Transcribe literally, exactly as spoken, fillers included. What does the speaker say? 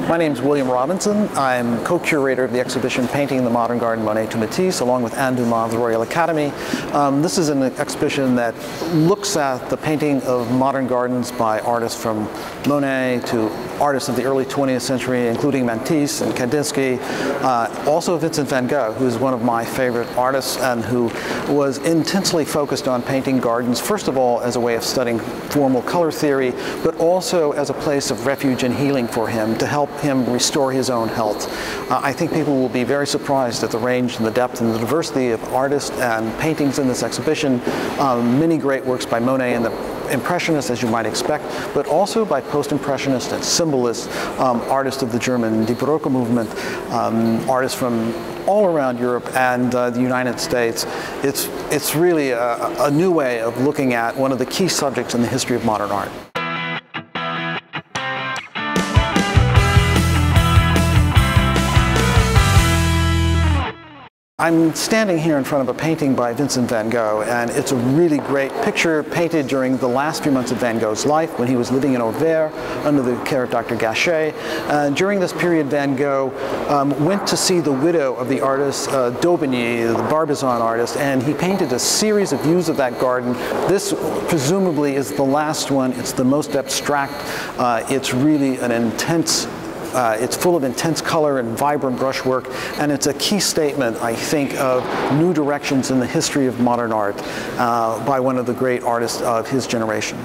My name is William Robinson. I'm co-curator of the exhibition Painting the Modern Garden: Monet to Matisse, along with Anne Dumas of the Royal Academy. Um, this is an exhibition that looks at the painting of modern gardens by artists from Monet to artists of the early twentieth century, including Matisse and Kandinsky, uh, also Vincent van Gogh, who is one of my favorite artists and who was intensely focused on painting gardens, first of all as a way of studying formal color theory, but also as a place of refuge and healing for him, to help him restore his own health. Uh, I think people will be very surprised at the range and the depth and the diversity of artists and paintings in this exhibition. Um, many great works by Monet and the Impressionists, as you might expect, but also by post-impressionists and symbolists, um, artists of the German Die Brücke movement, um, artists from all around Europe and uh, the United States. It's, it's really a, a new way of looking at one of the key subjects in the history of modern art. I'm standing here in front of a painting by Vincent van Gogh, and it's a really great picture painted during the last few months of Van Gogh's life when he was living in Auvers under the care of Doctor Gachet. Uh, during this period, Van Gogh um, went to see the widow of the artist uh, Daubigny, the Barbizon artist, and he painted a series of views of that garden. This presumably is the last one. It's the most abstract. Uh, it's really an intense Uh, it's full of intense color and vibrant brushwork, and it's a key statement, I think, of new directions in the history of modern art uh, by one of the great artists of his generation.